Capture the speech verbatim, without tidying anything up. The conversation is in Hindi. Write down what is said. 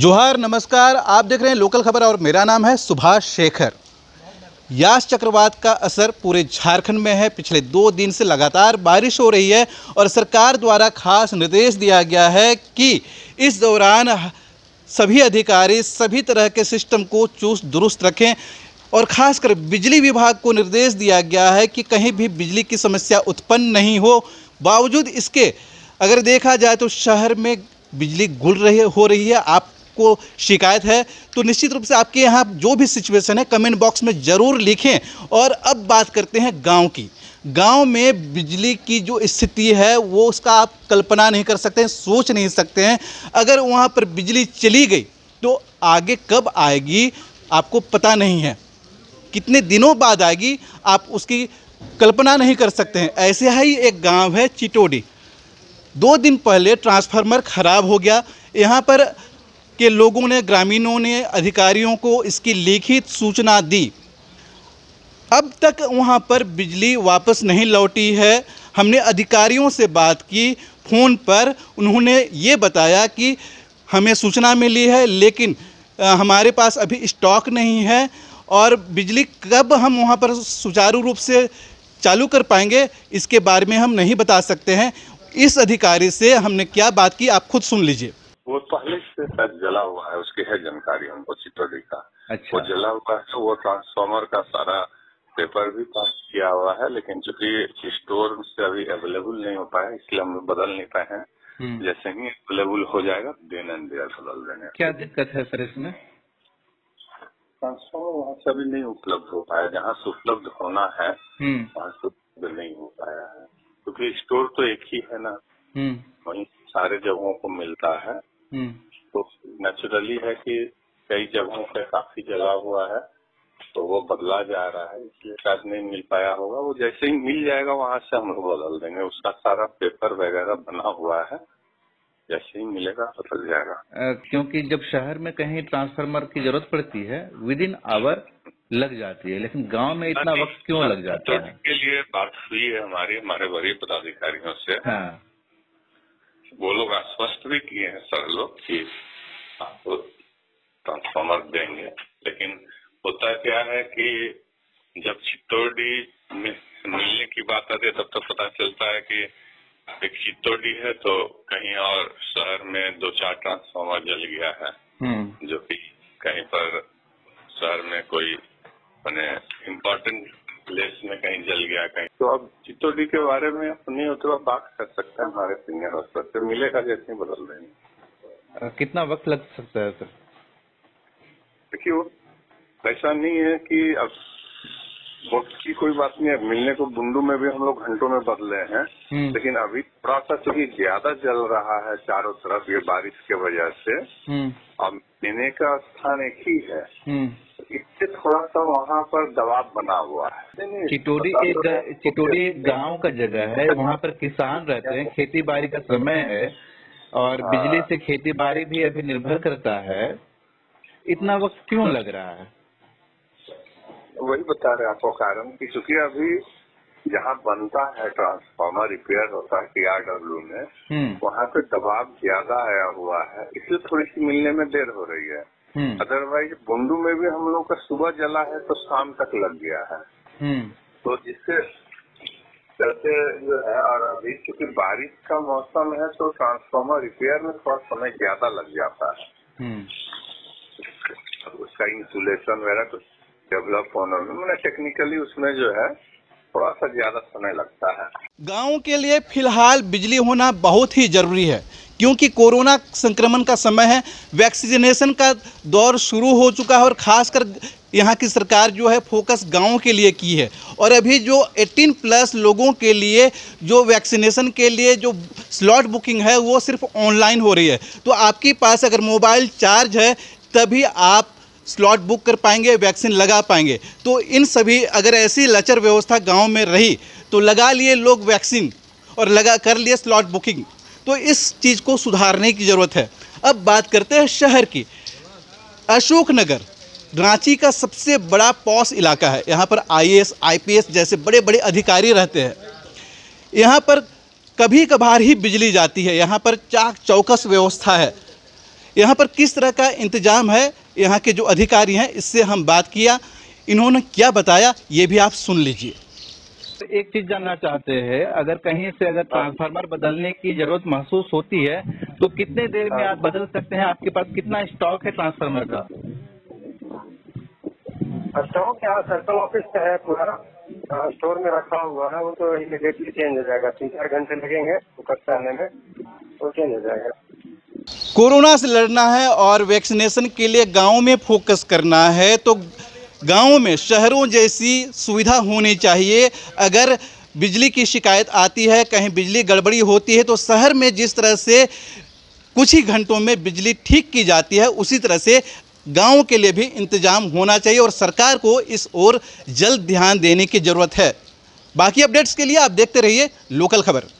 जोहार, नमस्कार। आप देख रहे हैं लोकल खबर और मेरा नाम है सुभाष शेखर। यास चक्रवात का असर पूरे झारखंड में है। पिछले दो दिन से लगातार बारिश हो रही है और सरकार द्वारा खास निर्देश दिया गया है कि इस दौरान सभी अधिकारी सभी तरह के सिस्टम को चुस्त दुरुस्त रखें और खासकर बिजली विभाग को निर्देश दिया गया है कि कहीं भी बिजली की समस्या उत्पन्न नहीं हो। बावजूद इसके अगर देखा जाए तो शहर में बिजली गुल रही हो रही है। आपको शिकायत है तो निश्चित रूप से आपके यहाँ जो भी सिचुएशन है कमेंट बॉक्स में ज़रूर लिखें। और अब बात करते हैं गांव की। गांव में बिजली की जो स्थिति है वो उसका आप कल्पना नहीं कर सकते हैं, सोच नहीं सकते हैं। अगर वहाँ पर बिजली चली गई तो आगे कब आएगी आपको पता नहीं है, कितने दिनों बाद आएगी आप उसकी कल्पना नहीं कर सकते हैं। ऐसे ही एक गांव है चितौड़ी। दो दिन पहले ट्रांसफार्मर खराब हो गया। यहाँ पर के लोगों ने, ग्रामीणों ने अधिकारियों को इसकी लिखित सूचना दी। अब तक वहाँ पर बिजली वापस नहीं लौटी है। हमने अधिकारियों से बात की फ़ोन पर, उन्होंने ये बताया कि हमें सूचना मिली है लेकिन हमारे पास अभी स्टॉक नहीं है और बिजली कब हम वहाँ पर सुचारू रूप से चालू कर पाएंगे इसके बारे में हम नहीं बता सकते हैं। इस अधिकारी से हमने क्या बात की आप खुद सुन लीजिए। वो पहले से शायद जला हुआ है, उसकी है जानकारी हमको चितौड़ी का। अच्छा। वो जला हुआ है, वो ट्रांसफार्मर का सारा पेपर भी पास किया हुआ है लेकिन चूंकि स्टोर से अभी अवेलेबल नहीं हो पाया इसलिए हम बदल नहीं पाए हैं। जैसे ही अवेलेबल हो जाएगा देने बदल देंगे। क्या दिक्कत है सर इसमें? ट्रांसफार्मर वहाँ से अभी नहीं उपलब्ध हो पाया, जहाँ से उपलब्ध होना है वहाँ से उपलब्ध नहीं हो पाया है क्योंकि स्टोर तो एक ही है ना, वहीं सारे जगहों को मिलता है। तो नेचुरली है कि कई जगहों पे काफी जला हुआ है तो वो बदला जा रहा है, इसलिए शायद नहीं मिल पाया होगा। वो जैसे ही मिल जाएगा वहाँ से हम लोग बदल देंगे। उसका सारा पेपर वगैरह बना हुआ है, जैसे ही मिलेगा बदल जाएगा। आ, क्योंकि जब शहर में कहीं ट्रांसफार्मर की जरूरत पड़ती है विद इन आवर लग जाती है लेकिन गांव में इतना वक्त क्यों लग जाता है? इसके लिए बात हुई है हमारी हमारे वरीय पदाधिकारियों से। हाँ। वो लोग आश्वस्त भी किए हैं सर लोग कि आपको ट्रांसफार्मर देंगे लेकिन होता क्या है कि जब चितौड़ी में मिलने की बात आती है तब तक पता चलता है कि एक चितौड़ी है तो कहीं और शहर में दो चार ट्रांसफार्मर जल गया है जो कि कहीं पर शहर में कोई मैंने इम्पोर्टेंट प्लेस में कहीं जल गया कहीं। तो अब चितौड़ी के बारे में अपने उतना बात कर सकते हैं, हमारे सीनियर अफसर से मिलेगा जैसे बदल देंगे। कितना वक्त लग सकता है सर? देखिए वो ऐसा नहीं है कि अब वक्त की कोई बात नहीं है, मिलने को बुंडू में भी हम लोग घंटों में बदले हैं लेकिन अभी थोड़ा सा चूंकि ज्यादा जल रहा है चारों तरफ ये बारिश के वजह से और मिलने का स्थान एक ही है, इससे थोड़ा सा वहाँ पर दबाव बना हुआ है। चितौड़ी एक चितौड़ी गांव का जगह है, वहाँ पर किसान रहते हैं, खेती बाड़ी का समय है और बिजली से खेती बाड़ी भी अभी निर्भर करता है। इतना वक्त क्यों लग रहा है? वही बता रहे आपको कारण कि चूंकि अभी जहाँ बनता है ट्रांसफार्मर रिपेयर होता है टी आर डब्ल्यू में, वहाँ पे दबाव ज्यादा आया हुआ है इसलिए थोड़ी सी मिलने में देर हो रही है। अदरवाइज बुंडू में भी हम लोग का सुबह जला है तो शाम तक लग गया है तो जिससे चलते जो है। और अभी चूंकि बारिश का मौसम है तो ट्रांसफार्मर रिपेयर में थोड़ा समय ज्यादा लग जाता है, उसका इंसुलेशन वगैरह तो डेवलप होने में टेक्निकली उसमें जो है थोड़ा सा ज्यादा समय लगता है। गाँव के लिए फिलहाल बिजली होना बहुत ही जरूरी है क्योंकि कोरोना संक्रमण का समय है, वैक्सीनेशन का दौर शुरू हो चुका है और खासकर यहाँ की सरकार जो है फोकस गाँव के लिए की है। और अभी जो अठारह प्लस लोगों के लिए जो वैक्सीनेशन के लिए जो स्लॉट बुकिंग है वो सिर्फ ऑनलाइन हो रही है। तो आपके पास अगर मोबाइल चार्ज है तभी आप स्लॉट बुक कर पाएंगे, वैक्सीन लगा पाएंगे। तो इन सभी अगर ऐसी लचर व्यवस्था गांव में रही तो लगा लिए लोग वैक्सीन और लगा कर लिए स्लॉट बुकिंग, तो इस चीज़ को सुधारने की ज़रूरत है। अब बात करते हैं शहर की। अशोक नगर रांची का सबसे बड़ा पॉश इलाका है। यहाँ पर I A S I P S जैसे बड़े बड़े अधिकारी रहते हैं। यहाँ पर कभी कभार ही बिजली जाती है। यहाँ पर चाक चौकस व्यवस्था है। यहाँ पर किस तरह का इंतजाम है, यहाँ के जो अधिकारी हैं इससे हम बात किया, इन्होंने क्या बताया ये भी आप सुन लीजिए। तो एक चीज जानना चाहते हैं, अगर कहीं से अगर ट्रांसफार्मर बदलने की जरूरत महसूस होती है तो कितने देर में आप बदल सकते हैं, आपके पास कितना स्टॉक है ट्रांसफार्मर का? स्टॉक यहाँ सर्कल ऑफिस का है, पूरा स्टोर में रखा हुआ है, वो तो इमीडिएटली चेंज हो जाएगा। तीन चार घंटे लगेंगे वो कच्चा आने में, वो चेंज हो जाएगा। कोरोना से लड़ना है और वैक्सीनेशन के लिए गाँव में फोकस करना है तो गाँव में शहरों जैसी सुविधा होनी चाहिए। अगर बिजली की शिकायत आती है, कहीं बिजली गड़बड़ी होती है, तो शहर में जिस तरह से कुछ ही घंटों में बिजली ठीक की जाती है, उसी तरह से गाँव के लिए भी इंतजाम होना चाहिए और सरकार को इस ओर जल्द ध्यान देने की ज़रूरत है। बाकी अपडेट्स के लिए आप देखते रहिए लोकल खबर।